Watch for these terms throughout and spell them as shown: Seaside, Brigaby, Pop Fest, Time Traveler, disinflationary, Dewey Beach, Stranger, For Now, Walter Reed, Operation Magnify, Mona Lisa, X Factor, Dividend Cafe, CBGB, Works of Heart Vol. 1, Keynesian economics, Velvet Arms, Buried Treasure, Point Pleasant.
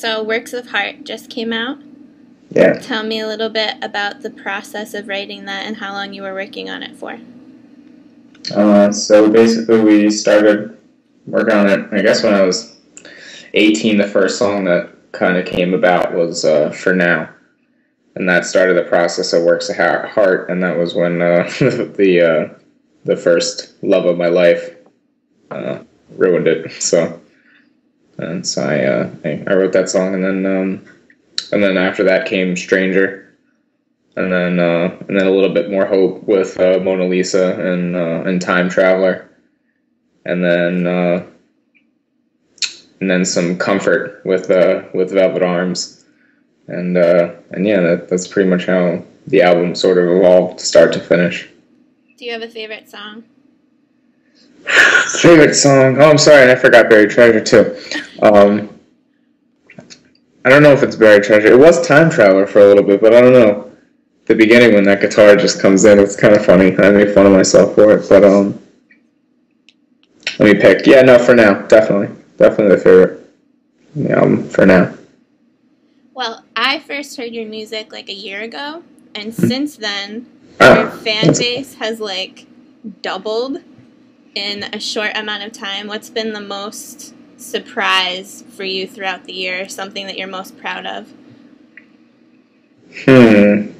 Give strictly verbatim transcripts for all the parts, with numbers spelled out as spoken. So Works of Heart just came out. Yeah. Tell me a little bit about the process of writing that and how long you were working on it for. Uh, so basically we started working on it, I guess, when I was eighteen. The first song that kind of came about was uh, For Now. And that started the process of Works of Heart, and that was when uh, the uh, the first love of my life uh, ruined it. So, and so I, uh, I wrote that song, and then um, and then after that came Stranger, and then uh, and then a little bit more hope with uh, Mona Lisa and uh, and Time Traveler, and then uh, and then some comfort with uh, with Velvet Arms. And, uh, and yeah, that, that's pretty much how the album sort of evolved, start to finish. Do you have a favorite song? Favorite song? Oh, I'm sorry, I forgot Buried Treasure, too. Um, I don't know if it's Buried Treasure. It was Time Traveler for a little bit, but I don't know. The beginning, when that guitar just comes in, it's kind of funny. I made fun of myself for it, but um, let me pick. Yeah, no, For Now, definitely. Definitely the favorite on the album, For Now. Well, I first heard your music like a year ago, and since then, oh, your fan base has like doubled in a short amount of time. What's been the most surprise for you throughout the year, something that you're most proud of? Hmm.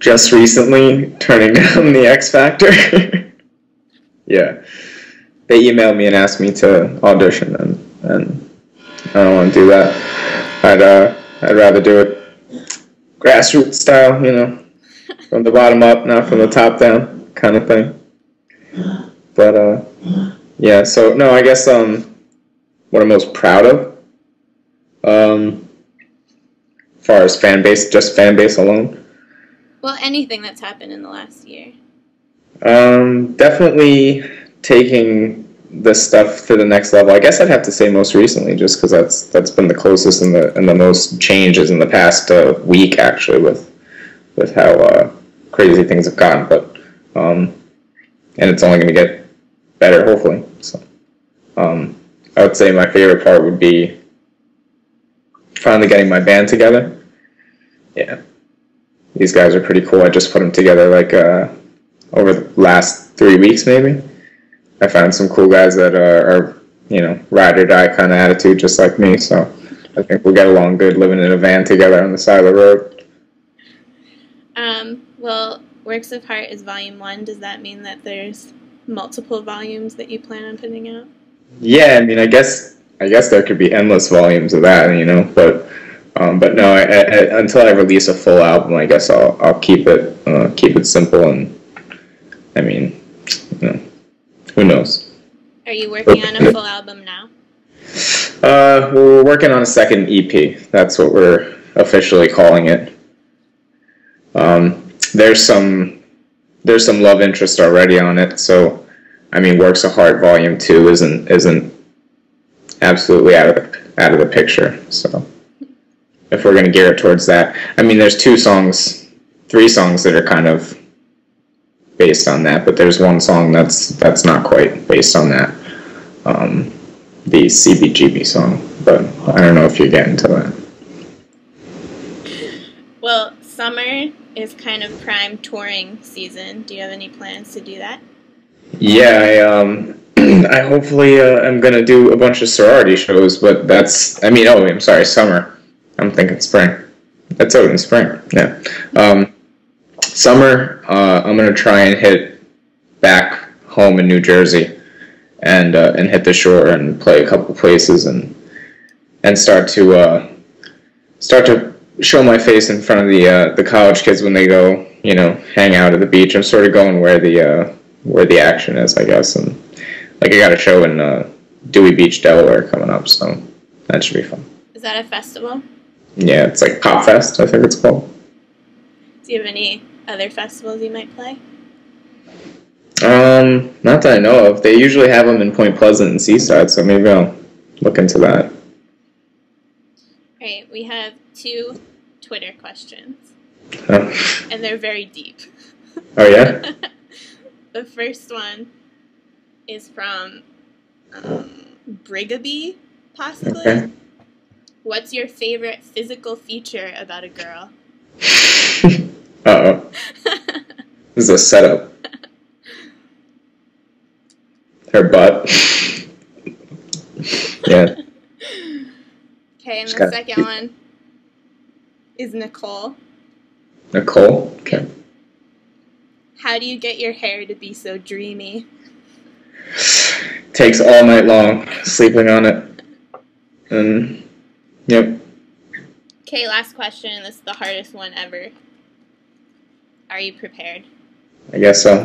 Just recently, turning down the X Factor. Yeah. They emailed me and asked me to audition, and... and I don't want to do that. I'd uh, I'd rather do it grassroots style, you know, from the bottom up, not from the top down, kind of thing. But uh, yeah. So no, I guess um, what I'm most proud of, um, as far as fan base, just fan base alone. Well, anything that's happened in the last year. Um, definitely taking this stuff to the next level. I guess I'd have to say most recently, just because that's that's been the closest and the and the most changes in the past uh, week, actually, with with how uh, crazy things have gotten. But um, and it's only going to get better, hopefully. So um, I would say my favorite part would be finally getting my band together. Yeah, these guys are pretty cool. I just put them together like uh, over the last three weeks, maybe. I found some cool guys that are, are, you know, ride or die kind of attitude, just like me. So I think we'll get along good living in a van together on the side of the road. Um, well, Works of Heart is volume one. Does that mean that there's multiple volumes that you plan on putting out? Yeah, I mean, I guess I guess there could be endless volumes of that, you know. But um, but no, I, I, until I release a full album, I guess I'll I'll keep it uh, keep it simple and, I mean, you know. Who knows? Are you working on a full album now? Uh, we're working on a second E P. That's what we're officially calling it. Um, there's some there's some love interest already on it. So, I mean, Works of Heart Volume Two isn't isn't absolutely out of out of the picture. So, if we're gonna gear it towards that, I mean, there's two songs, three songs that are kind of based on that, but there's one song that's that's not quite based on that, um, the C B G B song. But I don't know if you're getting to that. Well, summer is kind of prime touring season. Do you have any plans to do that? Yeah, I um, I hopefully uh, I'm gonna do a bunch of sorority shows, but that's I mean oh I'm sorry summer. I'm thinking spring. That's out in spring. Yeah. Um, Summer, uh, I'm gonna try and hit back home in New Jersey, and uh, and hit the shore and play a couple places and and start to uh, start to show my face in front of the uh, the college kids when they go, you know, hang out at the beach. I'm sort of going where the uh, where the action is, I guess. And like I got a show in uh, Dewey Beach, Delaware, coming up, so that should be fun. Is that a festival? Yeah, it's like Pop Fest, I think it's called. Do you have any other festivals you might play? Um, not that I know of. They usually have them in Point Pleasant and Seaside, so maybe I'll look into that. Alright, we have two Twitter questions. Oh. And they're very deep. Oh, yeah? The first one is from um, Brigaby, possibly. Okay. What's your favorite physical feature about a girl? Uh-oh. This is a setup. Her butt. Yeah. Okay, and She's the second keep... one is Nicole. Nicole? Okay. How do you get your hair to be so dreamy? Takes all night long, sleeping on it. And, yep. Okay, last question. This is the hardest one ever. Are you prepared? I guess so.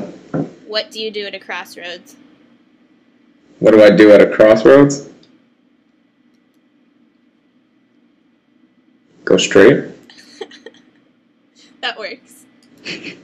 What do you do at a crossroads? What do I do at a crossroads? Go straight? That works.